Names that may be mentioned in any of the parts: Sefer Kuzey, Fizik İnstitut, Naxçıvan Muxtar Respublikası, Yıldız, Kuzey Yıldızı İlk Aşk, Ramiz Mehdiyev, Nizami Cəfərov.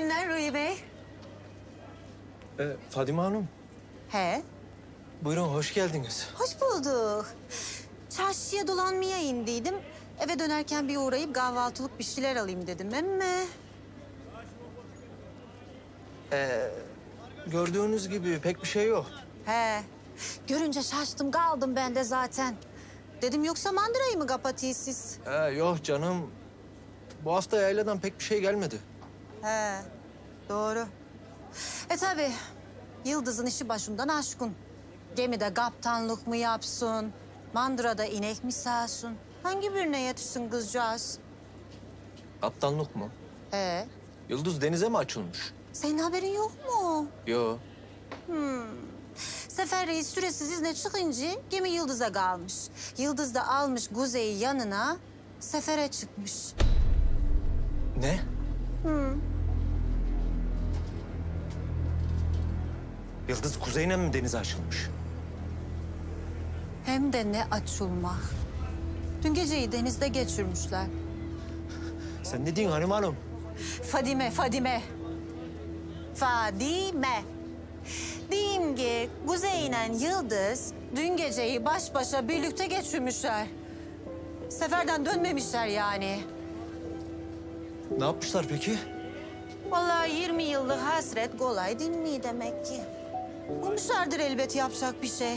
günler Ruhi Bey. Fadime Hanım. He? Buyurun, hoş geldiniz. Hoş bulduk. Çarşıya dolanmaya indiydim. Eve dönerken bir uğrayıp kahvaltılık bir şeyler alayım dedim emme. Gördüğünüz gibi pek bir şey yok. He. Görünce şaştım kaldım ben de zaten. Dedim yoksa mandırayı mı kapatıyız siz? Yok canım. Bu hafta yayladan pek bir şey gelmedi. He. Doğru. Tabii. Yıldız'ın işi başından aşkın. Gemide kaptanlık mı yapsın? Mandırada inek mi sağsın? Hangi birine yetişsin kızcağız? Kaptanlık mı? He. Yıldız denize mi açılmış? Senin haberin yok mu? Yok. Sefer Reis süresiz izne çıkınca gemi Yıldız'a kalmış. Yıldız da almış Kuzey'i yanına, sefere çıkmış. Ne? Yıldız Kuzey'le mi denize açılmış? Hem de ne açılmak. Dün geceyi denizde geçirmişler. Sen ne diyorsun hanım? Fadime. Diyeyim ki Kuzey ile Yıldız dün geceyi baş başa birlikte geçirmişler. Seferden dönmemişler yani. Ne yapmışlar peki? Vallahi 20 yıllık hasret kolay değil mi demek ki? Bulmuşlardır elbet yapacak bir şey.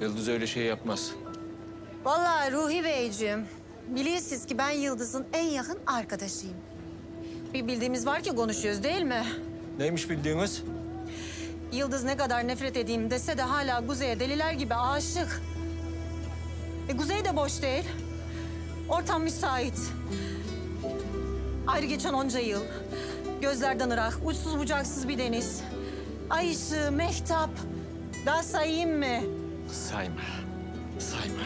Yıldız öyle şey yapmaz. Vallahi Ruhi Beyciğim, biliyorsunuz ki ben Yıldız'ın en yakın arkadaşıyım. Bir bildiğimiz var ki konuşuyoruz değil mi? Neymiş bildiğiniz? Yıldız ne kadar nefret edeyim dese de hala Kuzey'e deliler gibi aşık. Kuzey de boş değil. Ortam müsait. Ayrı geçen onca yıl. Gözlerden ırak, uçsuz bucaksız bir deniz. Ay ışığı, mehtap. Daha sayayım mı? Sayma.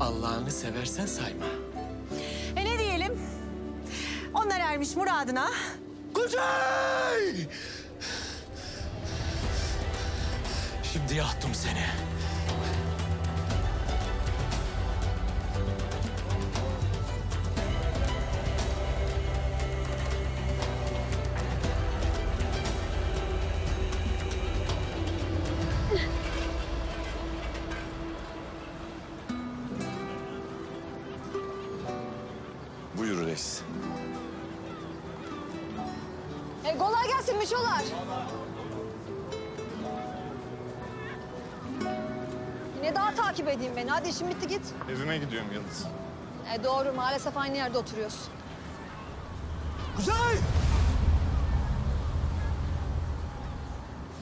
Allah'ını seversen sayma. Ne diyelim? Onlar ermiş muradına. Kuzey! Şimdi yaktım seni. Buyur reis. Kolay gelsin Mişolar. Yine daha takip edeyim beni. Hadi işim bitti git. Evime gidiyorum Yıldız. Doğru, maalesef aynı yerde oturuyoruz. Kuzey!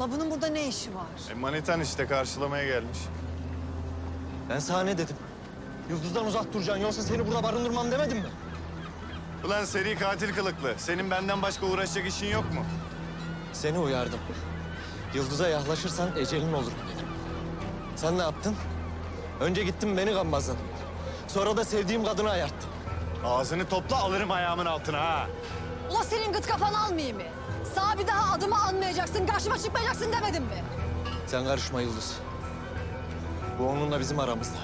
La bunun burada ne işi var? Manitan işte, karşılamaya gelmiş. Ben sana ne dedim? Yıldız'dan uzak duracaksın yoksa seni burada barındırmam demedim mi? Ulan seri katil kılıklı. Senin benden başka uğraşacak işin yok mu? Seni uyardım. Yıldız'a yaklaşırsan ecelin olur dedim. Sen ne yaptın? Önce gittin beni gambazladın. Sonra da sevdiğim kadını ayarttın. Ağzını topla, alırım ayağımın altına ha. Ulan senin gıt kafanı almayayım mı? Sağ bir daha adımı anmayacaksın, karşıma çıkmayacaksın demedim mi? Sen karışma Yıldız. Bu onunla bizim aramızda.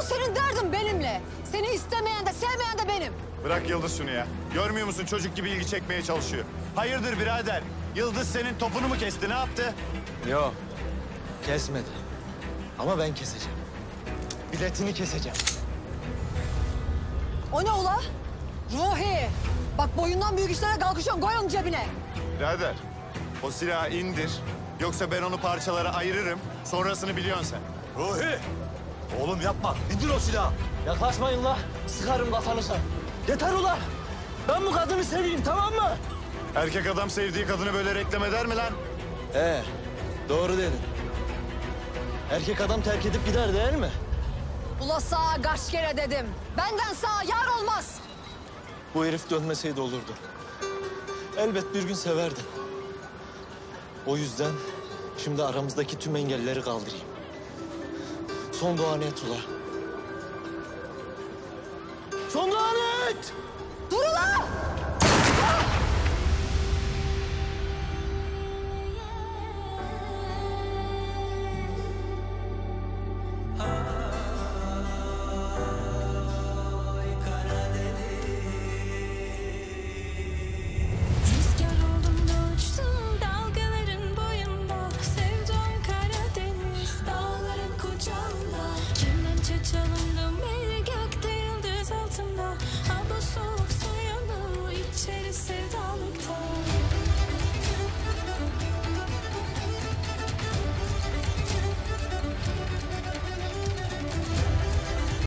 O senin derdin benimle. Seni istemeyen de sevmeyen de benim. Bırak Yıldız şunu ya. Görmüyor musun çocuk gibi ilgi çekmeye çalışıyor. Hayırdır birader? Yıldız senin topunu mu kesti, ne yaptı? Yok. Kesmedi. Ama ben keseceğim. Biletini keseceğim. O ne ula? Ruhi! Bak boyundan büyük işlere kalkışıyorsun. Koy onun cebine. Birader, o silahı indir. Yoksa ben onu parçalara ayırırım. Sonrasını biliyorsun sen. Ruhi! Oğlum yapma. İndir o silahı. Yaklaşmayın la. Sıkarım kafanıza. Yeter ulan. Ben bu kadını seveyim, tamam mı? Erkek adam sevdiği kadını böyle reklam eder mi lan? Doğru dedin. Erkek adam terk edip gider değil mi? Ula sağa kaç kere dedim. Benden sağa yar olmaz. Bu herif dönmeseydi olurdu. Elbet bir gün severdi. O yüzden şimdi aramızdaki tüm engelleri kaldırayım. Son dua net ula. Son dua net! Dur ulan!